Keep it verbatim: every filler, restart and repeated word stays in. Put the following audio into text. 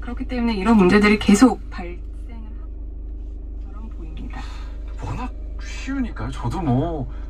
그렇기 때문에 이런 문제들이 계속 발생을 하고 저런 보입니다. 워낙 쉬우니까요. 저도 뭐